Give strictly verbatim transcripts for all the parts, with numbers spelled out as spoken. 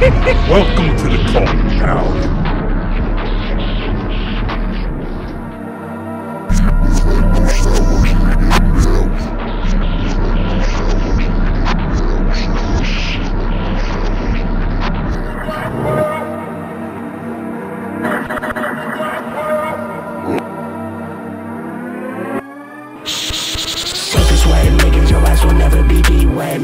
Welcome to the compound.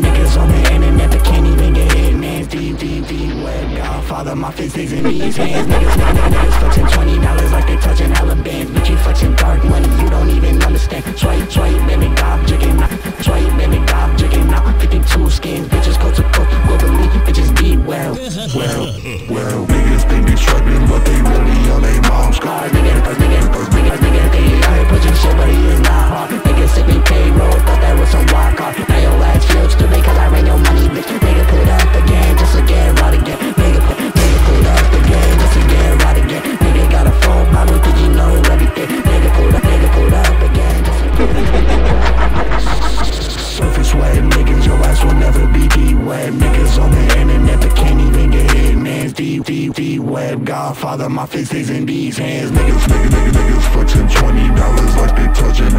Niggas on the internet that can't even get in, man. Deep, deep, deep web. Godfather, my face is in these hands. Niggas, nah, nah, niggas flexing twenty dollars like they touching hella bands. Bitch, you flexing dark money, you don't even understand. Swipe, swipe, baby, gob, jigging out. Swipe, baby, gob, jigging out. fifty-two skins, bitches, coat to coat. Globally, bitches, be well. Well, well, niggas think they tripping, but they really on they mom's car. Nigga, nigga, nigga, nigga, nigga, nigga. I ain't pushing shit, but he is not hard. Niggas sipping payroll, thought that was some wild card. Now your ass feels stupid, cause I ran your money, bitch. Nigga, put it up again, just to get right again. Nigga, put, nigga, put it up again, just to get right again. Nigga, got a phone problem, cause you know everything. Nigga, put it up, nigga, put it up again, just to get right again. Surface web, niggas, your ass will never be deep web. Niggas on the internet that can't even get hit, man. Deep, deep, deep web. Godfather, my face is in these hands. Niggas, niggas, niggas, niggas flexing twenty dollars like they touching